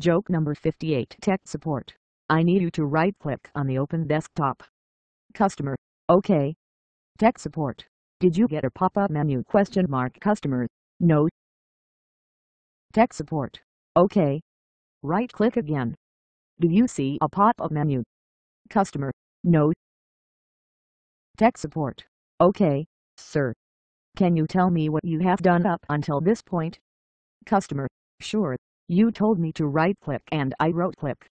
Joke number 58. Tech support. I need you to right-click on the open desktop. Customer. OK. Tech support. Did you get a pop-up menu? Customer. No. Tech support. OK. Right-click again. Do you see a pop-up menu? Customer. No. Tech support. OK, sir. Can you tell me what you have done up until this point? Customer. Sure. You told me to right-click and I wrote click.